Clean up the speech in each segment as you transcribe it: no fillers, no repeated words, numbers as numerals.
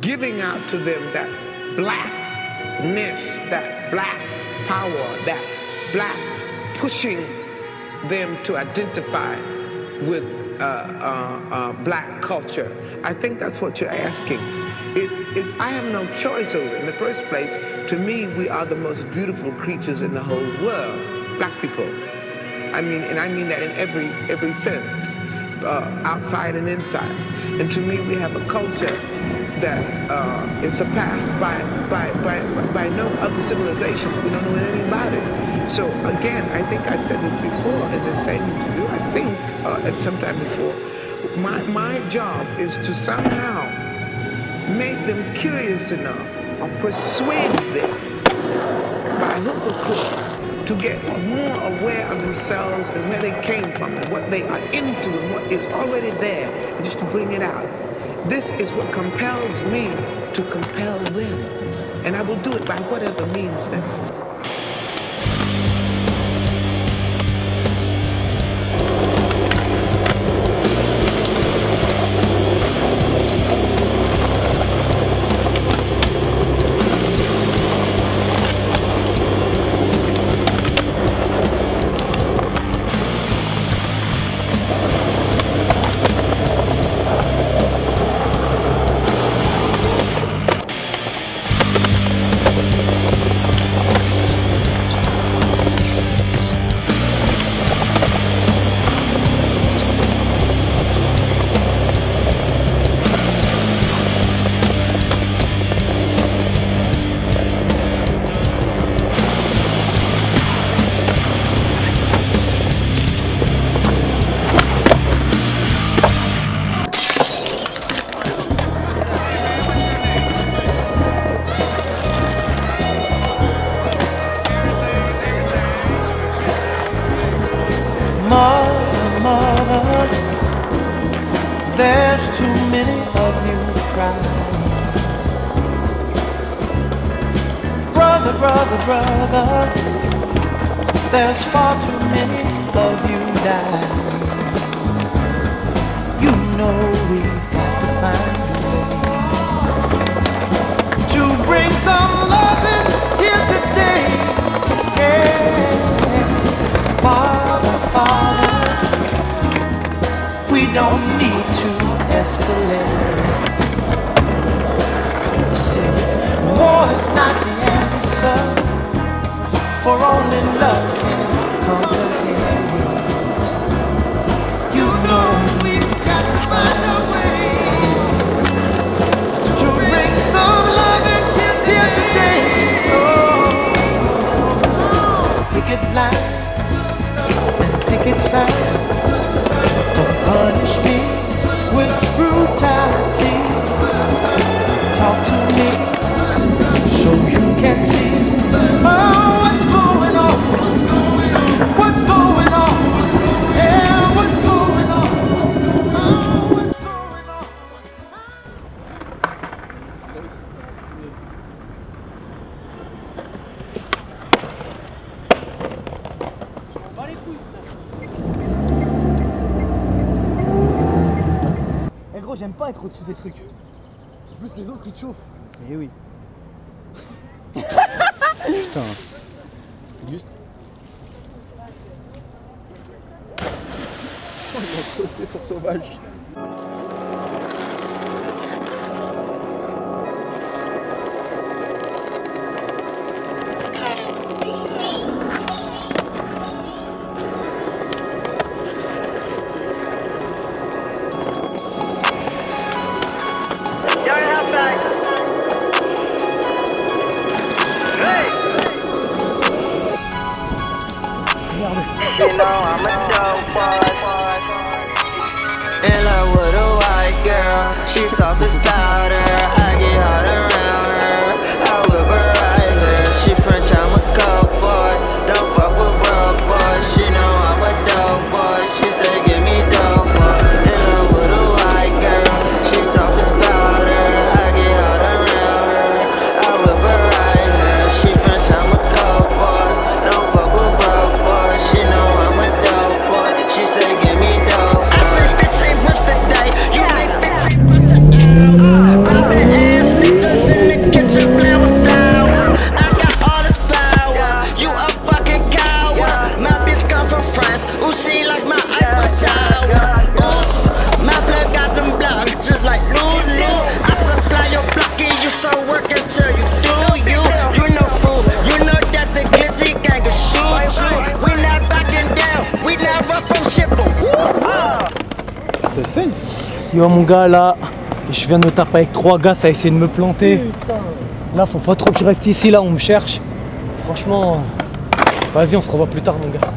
giving out to them that blackness, that black power, that black, pushing them to identify with black culture. I think that's what you're asking. I have no choice over it. In the first place, to me, we are the most beautiful creatures in the whole world, black people. I mean, and I mean that in every sense, outside and inside. And to me, we have a culture that is surpassed by no other civilization. We don't know anything about it. So again, I think I've said this before in the same interview, I think, at some time before, my job is to somehow make them curious enough or persuade them by hook or crook to get more aware of themselves and where they came from and what they are into and what is already there, and just to bring it out. This is what compels me to compel them, and I will do it by whatever means necessary. There's too many of you crying. Brother, brother, brother, there's far too many of you dying. You know we've got to find a way to bring some loving here today. Yeah. Father, Father, we don't need to escalate. See, war is not the answer, for only love can conquer hate. You know we've got to find a way to bring some love in here today. Oh, picket lines and picket signs, don't punish me with brutality. Talk to me so you can see. Oh, what's going on? What's going on? What's going on? Yeah, what's going on? What's going on? What's going on? What's going on? J'aime pas être au-dessus des trucs. En plus les autres ils te chauffent. Eh oui. Putain. Juste. Oh, il a sauté sur Sauvage. She's soft as powder, I get hot around her, I whip her right here. She French, I'm a coke boy, don't fuck with broke boys. She know I'm a dope boy, she say give me dope boy. In love with a white girl, she's soft as powder, I get hot around her, I whip her right here. She French, I'm a coke boy, don't fuck with broke boys. She know I'm a dope boy, she say so work until you do you. You no fool, you know that the glizzy gang can shoot you. We not backing down, we not run from shit. C'est ça. Yo mon gars là, je viens de me taper avec 3 gars, ça a essayé de me planter. Là faut pas trop que je reste ici, là on me cherche. Franchement, vas-y on se revoit plus tard mon gars.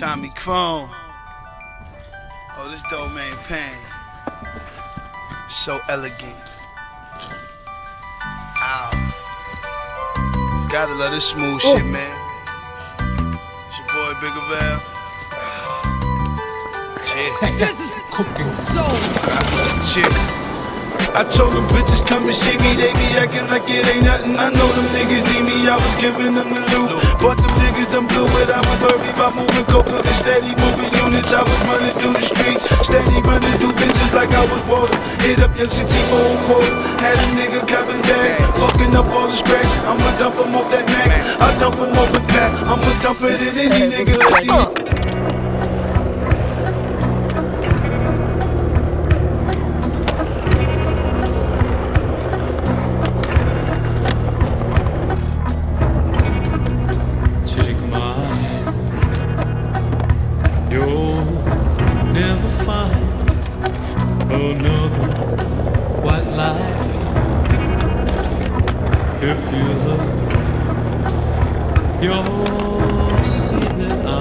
Tommy Crone. Oh, this domain pain. So elegant. Ow. Gotta love this smooth shit, man. It's your boy, Big Avail. Yeah. This is cooking soul. Cheers. I told them bitches come and shake me, they be acting like it ain't nothing. I know them niggas need me, I was giving them the loot. But them niggas done blew it, I was worried about moving coca and steady moving units. I was running through the streets, steady running through bitches like I was water. Hit up them 64 quarter, had a nigga copping bags, fucking up all the scratch. I'ma dump him off that Mac, I'll dump him off a pack, I'ma dump it at any nigga like you. If you look, you'll see that I'm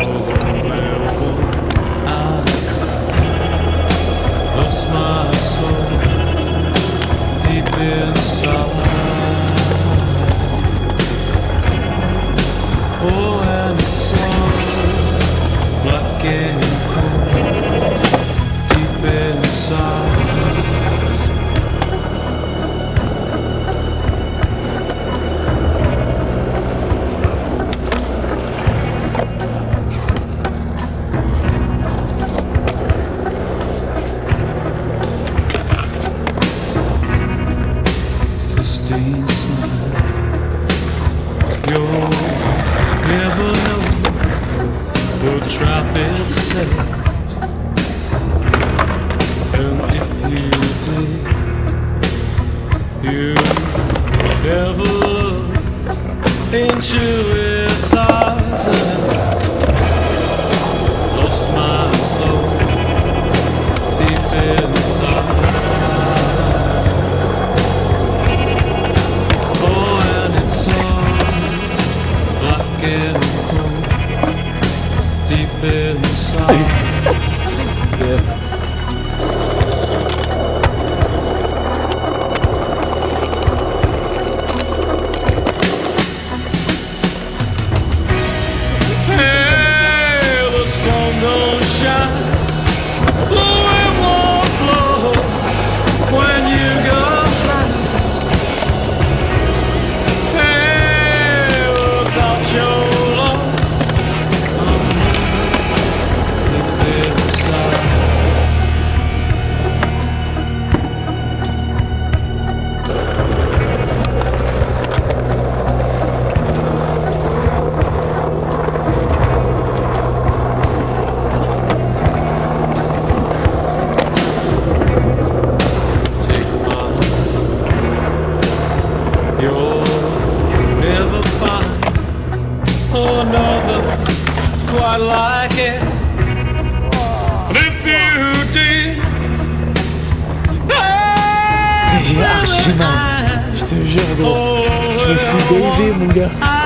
available. I lost my soul deep inside. Oh, and it's so black and cold deep inside. Into its eyes and lost my soul deep inside. Oh, and it's all black and cold deep inside. Yeah. If not like it. But if you did, I te jure, je me fais baiser, mon gars.